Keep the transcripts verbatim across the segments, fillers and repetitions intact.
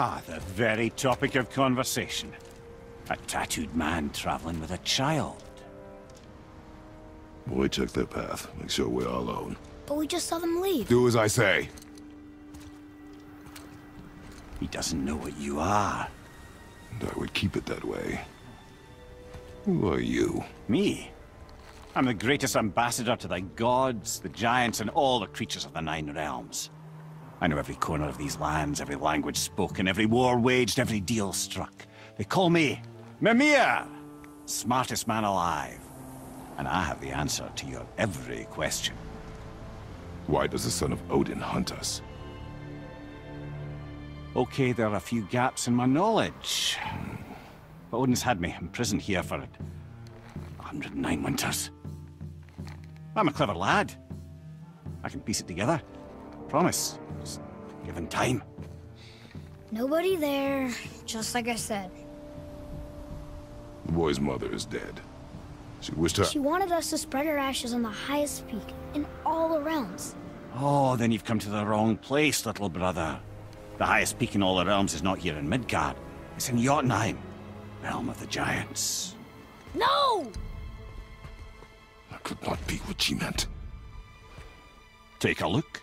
Ah, the very topic of conversation. A tattooed man traveling with a child. Well, we check their path. Make sure we're all alone. But we just saw them leave. Do as I say. He doesn't know what you are. And I would keep it that way. Who are you? Me? I'm the greatest ambassador to the gods, the giants, and all the creatures of the Nine Realms. I know every corner of these lands, every language spoken, every war waged, every deal struck. They call me Mimir, smartest man alive. And I have the answer to your every question. Why does the son of Odin hunt us? Okay, there are a few gaps in my knowledge. But Odin's had me imprisoned here for one hundred and nine winters. I'm a clever lad. I can piece it together. Promise. Just given time. Nobody there, just like I said. The boy's mother is dead. She wished her- She wanted us to spread her ashes on the highest peak in all the realms. Oh, then you've come to the wrong place, little brother. The highest peak in all the realms is not here in Midgard. It's in Jotunheim, realm of the giants. No! That could not be what she meant. Take a look.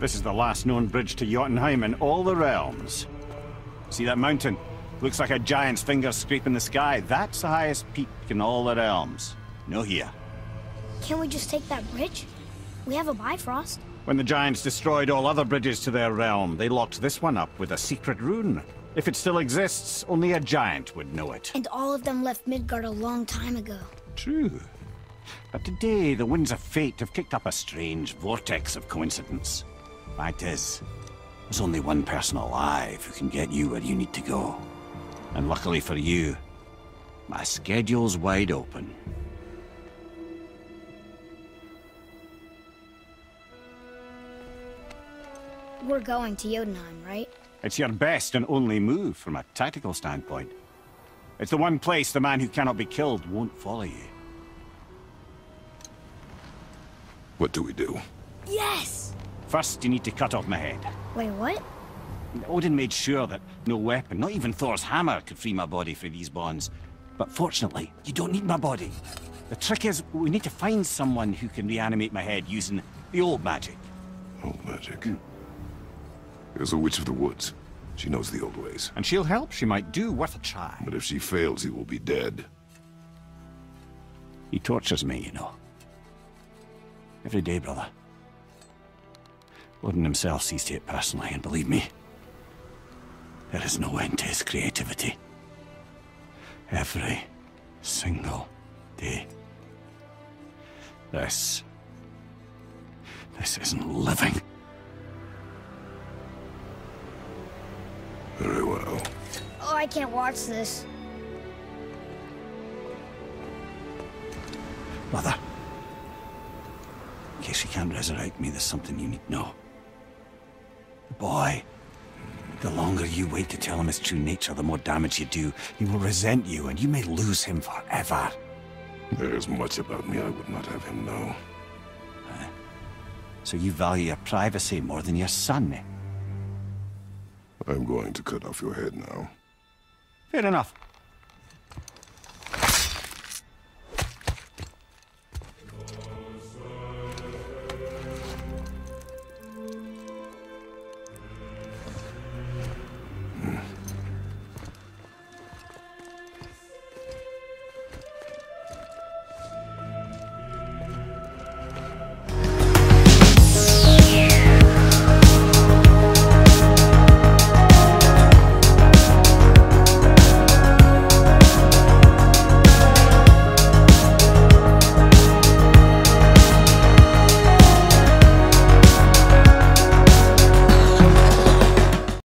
This is the last known bridge to Jotunheim in all the realms. See that mountain? Looks like a giant's finger scraping the sky. That's the highest peak in all the realms. No here. Can't we just take that bridge? We have a Bifrost. When the giants destroyed all other bridges to their realm, they locked this one up with a secret rune. If it still exists, only a giant would know it. And all of them left Midgard a long time ago. True. But today, the winds of fate have kicked up a strange vortex of coincidence. Fact is, there's only one person alive who can get you where you need to go. And luckily for you, my schedule's wide open. We're going to Jotunheim, right? It's your best and only move from a tactical standpoint. It's the one place the man who cannot be killed won't follow you. What do we do? Yes! First, you need to cut off my head. Wait, what? Odin made sure that no weapon, not even Thor's hammer, could free my body from these bonds. But fortunately, you don't need my body. The trick is, we need to find someone who can reanimate my head using the old magic. Old magic? Mm. There's a witch of the woods. She knows the old ways. And she'll help. She might do worth a try. But if she fails, he will be dead. He tortures me, you know. Every day, brother. Odin himself sees to it personally, and believe me, there is no end to his creativity. Every single day. This... this isn't living. Very well. Oh, I can't watch this. Mother. In case you can't resurrect me, there's something you need to know. The boy. The longer you wait to tell him his true nature, the more damage you do. He will resent you, and you may lose him forever. There is much about me I would not have him know. Huh? So you value your privacy more than your son? I'm going to cut off your head now. Fair enough.